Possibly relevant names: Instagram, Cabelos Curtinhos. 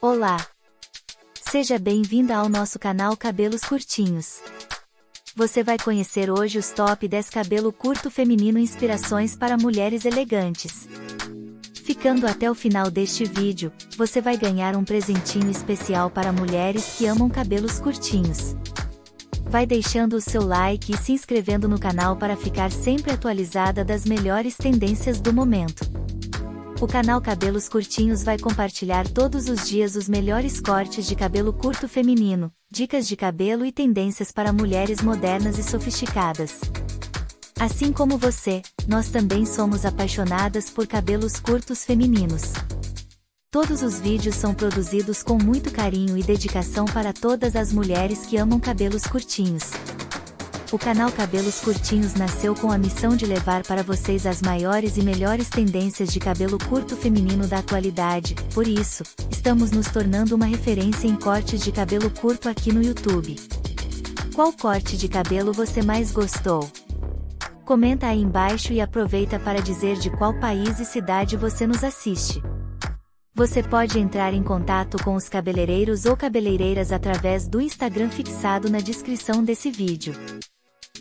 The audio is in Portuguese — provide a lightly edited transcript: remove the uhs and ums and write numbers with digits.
Olá! Seja bem-vinda ao nosso canal Cabelos Curtinhos. Você vai conhecer hoje os top 10 cabelo curto feminino inspirações para mulheres elegantes. Ficando até o final deste vídeo, você vai ganhar um presentinho especial para mulheres que amam cabelos curtinhos. Vai deixando o seu like e se inscrevendo no canal para ficar sempre atualizada das melhores tendências do momento. O canal Cabelos Curtinhos vai compartilhar todos os dias os melhores cortes de cabelo curto feminino, dicas de cabelo e tendências para mulheres modernas e sofisticadas. Assim como você, nós também somos apaixonadas por cabelos curtos femininos. Todos os vídeos são produzidos com muito carinho e dedicação para todas as mulheres que amam cabelos curtinhos. O canal Cabelos Curtinhos nasceu com a missão de levar para vocês as maiores e melhores tendências de cabelo curto feminino da atualidade, por isso, estamos nos tornando uma referência em cortes de cabelo curto aqui no YouTube. Qual corte de cabelo você mais gostou? Comenta aí embaixo e aproveita para dizer de qual país e cidade você nos assiste. Você pode entrar em contato com os cabeleireiros ou cabeleireiras através do Instagram fixado na descrição desse vídeo.